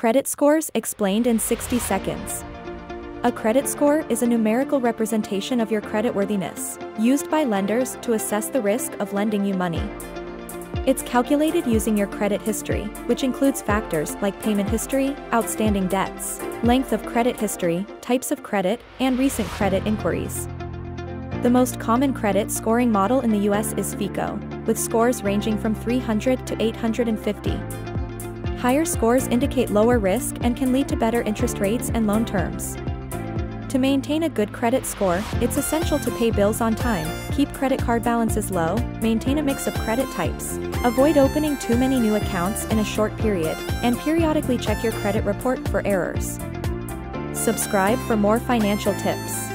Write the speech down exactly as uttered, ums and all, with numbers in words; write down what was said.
Credit scores explained in sixty seconds. A credit score is a numerical representation of your creditworthiness, used by lenders to assess the risk of lending you money. It's calculated using your credit history, which includes factors like payment history, outstanding debts, length of credit history, types of credit, and recent credit inquiries. The most common credit scoring model in the U S is FICO, with scores ranging from three hundred to eight hundred fifty. Higher scores indicate lower risk and can lead to better interest rates and loan terms. To maintain a good credit score, it's essential to pay bills on time, keep credit card balances low, maintain a mix of credit types, avoid opening too many new accounts in a short period, and periodically check your credit report for errors. Subscribe for more financial tips.